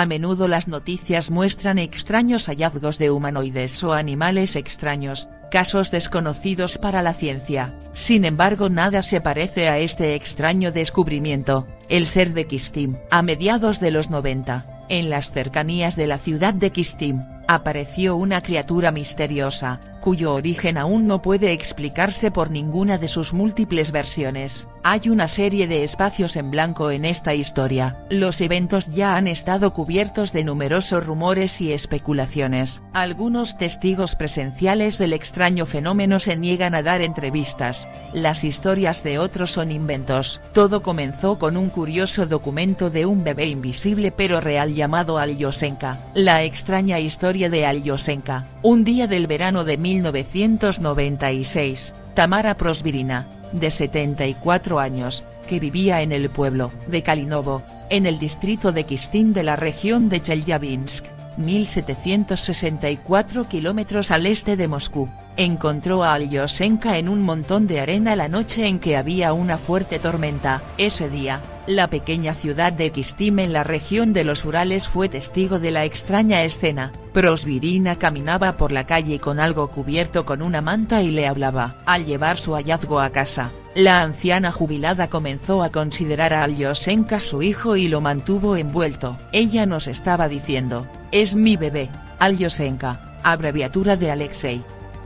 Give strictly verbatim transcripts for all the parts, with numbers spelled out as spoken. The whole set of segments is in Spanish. A menudo las noticias muestran extraños hallazgos de humanoides o animales extraños, casos desconocidos para la ciencia. Sin embargo, nada se parece a este extraño descubrimiento, el ser de Kyshtym. A mediados de los noventa, en las cercanías de la ciudad de Kyshtym, apareció una criatura misteriosa, cuyo origen aún no puede explicarse por ninguna de sus múltiples versiones. Hay una serie de espacios en blanco en esta historia. Los eventos ya han estado cubiertos de numerosos rumores y especulaciones. Algunos testigos presenciales del extraño fenómeno se niegan a dar entrevistas. Las historias de otros son inventos. Todo comenzó con un curioso documento de un bebé invisible pero real llamado Alyoshenka. La extraña historia de Alyoshenka. Un día del verano de mil novecientos noventa y seis, Tamara Prosvirina, de setenta y cuatro años, que vivía en el pueblo de Kalinovo, en el distrito de Kistín de la región de Chelyabinsk, mil setecientos sesenta y cuatro kilómetros al este de Moscú, encontró a Alyoshenka en un montón de arena la noche en que había una fuerte tormenta. Ese día, la pequeña ciudad de Kyshtym en la región de los Urales fue testigo de la extraña escena. Prosvirina caminaba por la calle con algo cubierto con una manta y le hablaba. Al llevar su hallazgo a casa, la anciana jubilada comenzó a considerar a Alyoshenka su hijo y lo mantuvo envuelto. Ella nos estaba diciendo, es mi bebé, Alyoshenka, abreviatura de Alexei.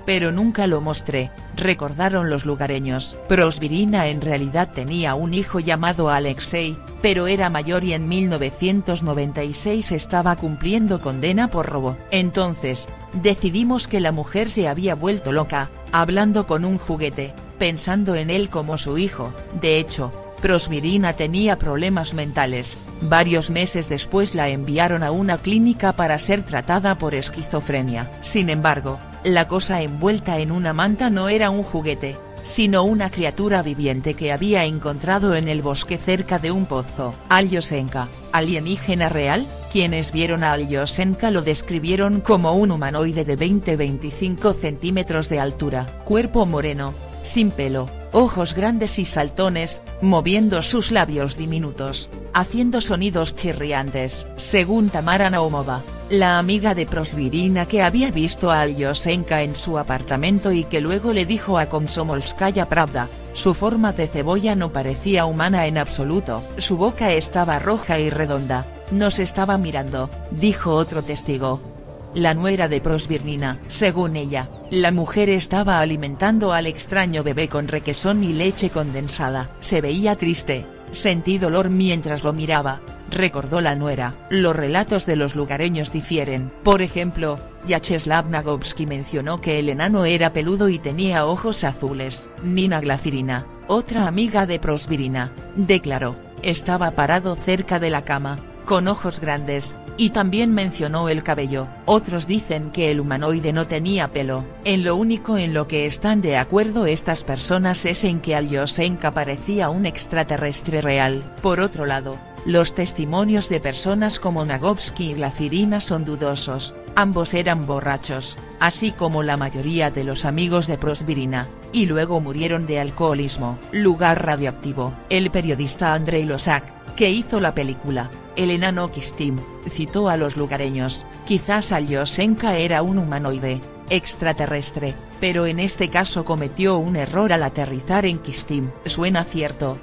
Pero nunca lo mostré, recordaron los lugareños. Prosvirina en realidad tenía un hijo llamado Alexei, pero era mayor y en mil novecientos noventa y seis estaba cumpliendo condena por robo. Entonces, decidimos que la mujer se había vuelto loca, hablando con un juguete, pensando en él como su hijo. De hecho, Prosvirina tenía problemas mentales. Varios meses después la enviaron a una clínica para ser tratada por esquizofrenia. Sin embargo, la cosa envuelta en una manta no era un juguete, sino una criatura viviente que había encontrado en el bosque cerca de un pozo. Alyoshenka, alienígena real. Quienes vieron a Alyoshenka lo describieron como un humanoide de veinte a veinticinco centímetros de altura. Cuerpo moreno, sin pelo, ojos grandes y saltones, moviendo sus labios diminutos, haciendo sonidos chirriantes. Según Tamara Naumova, la amiga de Prosvirina que había visto a Alyoshenka en su apartamento y que luego le dijo a Komsomolskaya Pravda, su forma de cebolla no parecía humana en absoluto. Su boca estaba roja y redonda, nos estaba mirando, dijo otro testigo. La nuera de Prosvirina. Según ella, la mujer estaba alimentando al extraño bebé con requesón y leche condensada. Se veía triste, sentí dolor mientras lo miraba, recordó la nuera. Los relatos de los lugareños difieren. Por ejemplo, Yacheslav Nagovsky mencionó que el enano era peludo y tenía ojos azules. Nina Glazyrina, otra amiga de Prosvirina, declaró, estaba parado cerca de la cama, con ojos grandes, y también mencionó el cabello. Otros dicen que el humanoide no tenía pelo. En lo único en lo que están de acuerdo estas personas es en que Alyoshenka parecía un extraterrestre real. Por otro lado, los testimonios de personas como Nagovsky y Glazyrina son dudosos. Ambos eran borrachos, así como la mayoría de los amigos de Prosvirina, y luego murieron de alcoholismo. Lugar radioactivo. El periodista Andrei Lossak, que hizo la película El enano Kyshtym, citó a los lugareños. Quizás Alyoshenka era un humanoide, extraterrestre, pero en este caso cometió un error al aterrizar en Kyshtym. Suena cierto.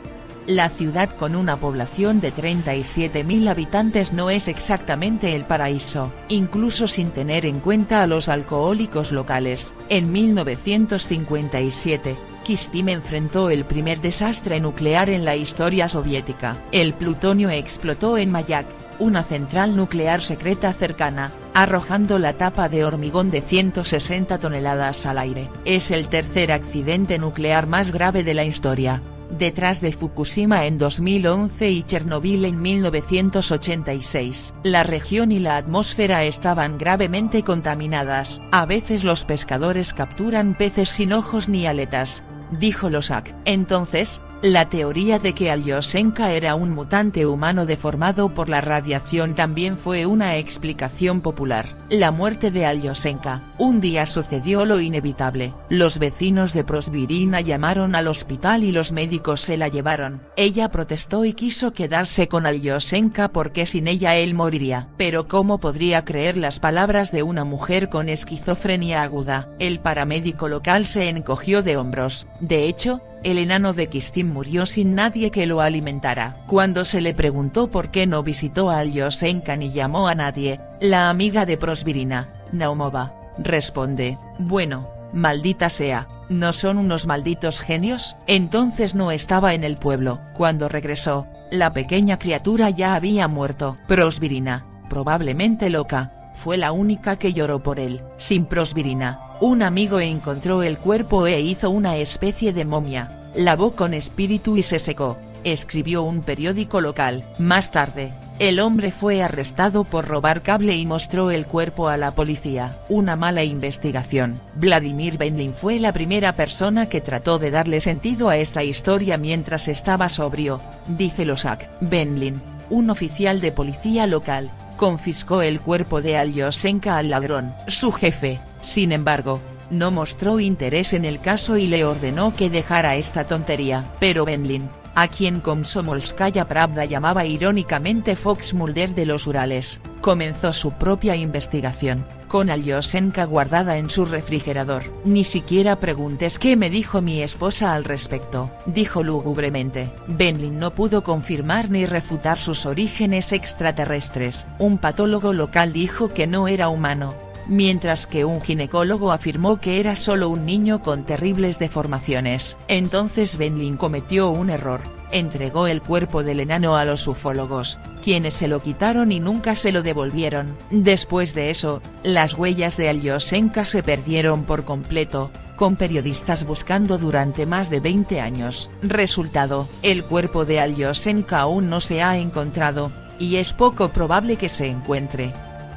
La ciudad con una población de treinta y siete mil habitantes no es exactamente el paraíso, incluso sin tener en cuenta a los alcohólicos locales. En mil novecientos cincuenta y siete, Kyshtym enfrentó el primer desastre nuclear en la historia soviética. El plutonio explotó en Mayak, una central nuclear secreta cercana, arrojando la tapa de hormigón de ciento sesenta toneladas al aire. Es el tercer accidente nuclear más grave de la historia, detrás de Fukushima en dos mil once y Chernobyl en mil novecientos ochenta y seis. La región y la atmósfera estaban gravemente contaminadas. A veces los pescadores capturan peces sin ojos ni aletas, dijo Lossak. Entonces, La teoría de que Alyoshenka era un mutante humano deformado por la radiación también fue una explicación popular. La muerte de Alyoshenka, un día sucedió lo inevitable. Los vecinos de Prosvirina llamaron al hospital y los médicos se la llevaron. Ella protestó y quiso quedarse con Alyoshenka porque sin ella él moriría. Pero ¿cómo podría creer las palabras de una mujer con esquizofrenia aguda? El paramédico local se encogió de hombros. De hecho, el enano de Kistín murió sin nadie que lo alimentara. Cuando se le preguntó por qué no visitó a Alyoshenka ni llamó a nadie, la amiga de Prosvirina, Naumova, responde, bueno, maldita sea, ¿no son unos malditos genios? Entonces no estaba en el pueblo. Cuando regresó, la pequeña criatura ya había muerto. Prosvirina, probablemente loca, fue la única que lloró por él. Sin Prosvirina, un amigo encontró el cuerpo e hizo una especie de momia, lavó con espíritu y se secó, escribió un periódico local. Más tarde, el hombre fue arrestado por robar cable y mostró el cuerpo a la policía. Una mala investigación. Vladimir Bendlin fue la primera persona que trató de darle sentido a esta historia mientras estaba sobrio, dice Lossak. Bendlin, un oficial de policía local, confiscó el cuerpo de Alyoshenka al ladrón. Su jefe, sin embargo, no mostró interés en el caso y le ordenó que dejara esta tontería. Pero Bendlin, a quien Komsomolskaya Pravda llamaba irónicamente Fox Mulder de los Urales, comenzó su propia investigación, con Alyoshenka guardada en su refrigerador. Ni siquiera preguntes qué me dijo mi esposa al respecto, dijo lúgubremente. Bendlin no pudo confirmar ni refutar sus orígenes extraterrestres. Un patólogo local dijo que no era humano, mientras que un ginecólogo afirmó que era solo un niño con terribles deformaciones. Entonces Bendlin cometió un error, entregó el cuerpo del enano a los ufólogos, quienes se lo quitaron y nunca se lo devolvieron. Después de eso, las huellas de Alyoshenka se perdieron por completo, con periodistas buscando durante más de veinte años. Resultado, el cuerpo de Alyoshenka aún no se ha encontrado, y es poco probable que se encuentre.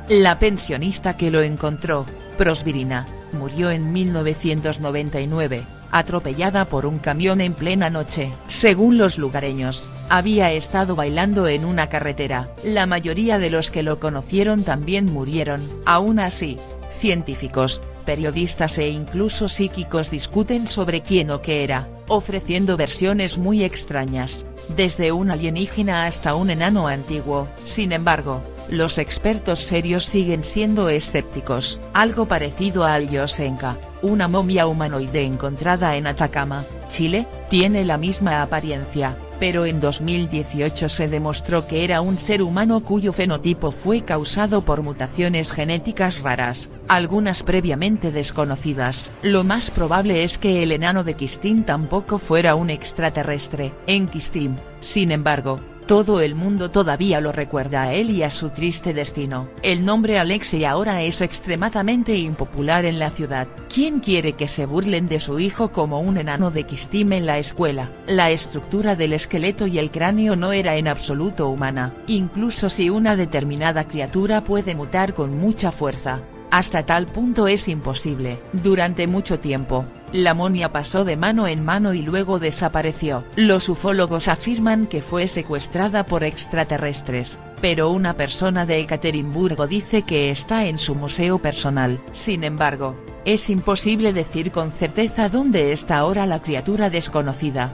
La pensionista que lo encontró, Prosvirina, murió en mil novecientos noventa y nueve, atropellada por un camión en plena noche. Según los lugareños, había estado bailando en una carretera. La mayoría de los que lo conocieron también murieron. Aún así, científicos, periodistas e incluso psíquicos discuten sobre quién o qué era, ofreciendo versiones muy extrañas, desde un alienígena hasta un enano antiguo. Sin embargo, los expertos serios siguen siendo escépticos. Algo parecido a Alyoshenka, una momia humanoide encontrada en Atacama, Chile, tiene la misma apariencia, pero en dos mil dieciocho se demostró que era un ser humano cuyo fenotipo fue causado por mutaciones genéticas raras, algunas previamente desconocidas. Lo más probable es que el enano de Kistín tampoco fuera un extraterrestre. En Kyshtym, sin embargo, todo el mundo todavía lo recuerda a él y a su triste destino. El nombre Alexei ahora es extremadamente impopular en la ciudad. ¿Quién quiere que se burlen de su hijo como un enano de Kyshtym en la escuela? La estructura del esqueleto y el cráneo no era en absoluto humana. Incluso si una determinada criatura puede mutar con mucha fuerza, hasta tal punto es imposible. Durante mucho tiempo, la momia pasó de mano en mano y luego desapareció. Los ufólogos afirman que fue secuestrada por extraterrestres, pero una persona de Ekaterimburgo dice que está en su museo personal. Sin embargo, es imposible decir con certeza dónde está ahora la criatura desconocida.